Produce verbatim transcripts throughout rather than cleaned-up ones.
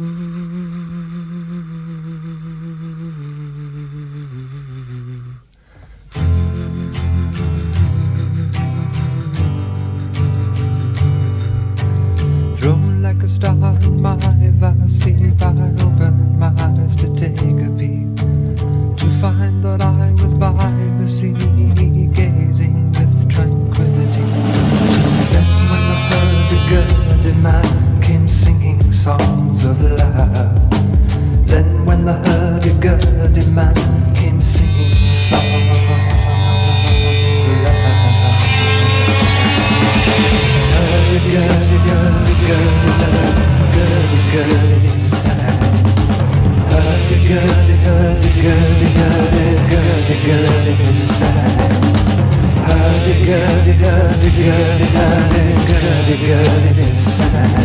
Thrown like a star in my sleep, I opened my eyes to take a peek, to find that I was by the sea, gazing with tranquility. Just then when the hurdy-gurdy man came singing songs of love, then when the hurdy-gurdy man came singing songs of love. Hurdy-gurdy, gurdy-gurdy love, hurdy-gurdy is sad. Hurdy-gurdy, hurdy-gurdy, hurdy-gurdy, gurdy is sad. Hurdy-gurdy, hurdy-gurdy, hurdy-gurdy, gurdy is sad.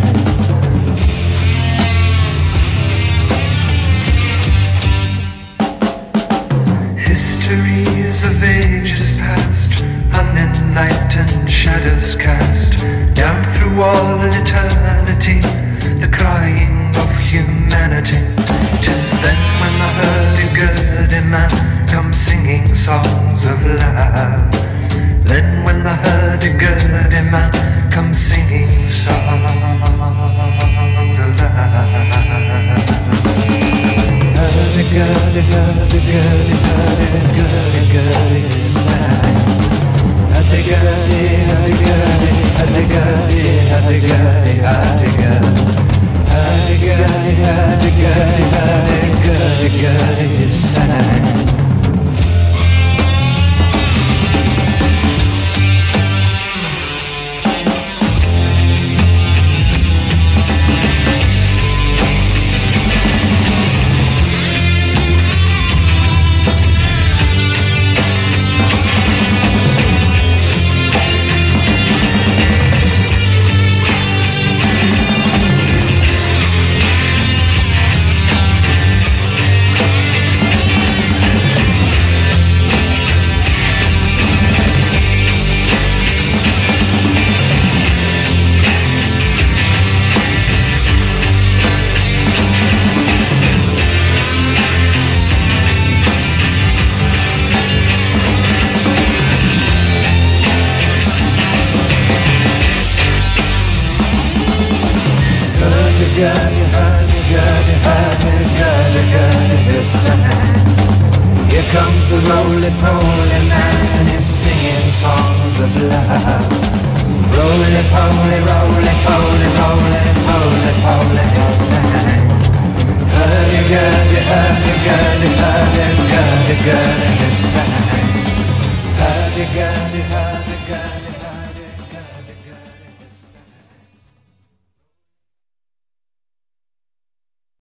Histories of ages past, unenlightened shadows cast down through all eternity, the crying of humanity. 'Tis then when the hurdy-gurdy man comes singing songs of love, then when the hurdy-gurdy man comes singing songs of love. Hurdy-gurdy, hurdy-gurdy, hurdy-gurdy, gurdy is sad. Hurdy-gurdy, hurdy-gurdy, hurdy-gurdy, hurdy-gurdy, hurdy-gurdy. Hurdy-gurdy, hurdy-gurdy, hurdy-gurdy, gurdy is sad. Hurdy-gurdy, hurdy-gurdy, hurdy-gurdy, gurdy is sad. Here comes a roly-poly man, he's singing songs of love. Roly-poly, roly-poly, roly-poly, poly is sad. Hurdy-gurdy, hurdy-gurdy, hurdy-gurdy, gurdy is sad. Hurdy-gurdy, hurdy-gurdy.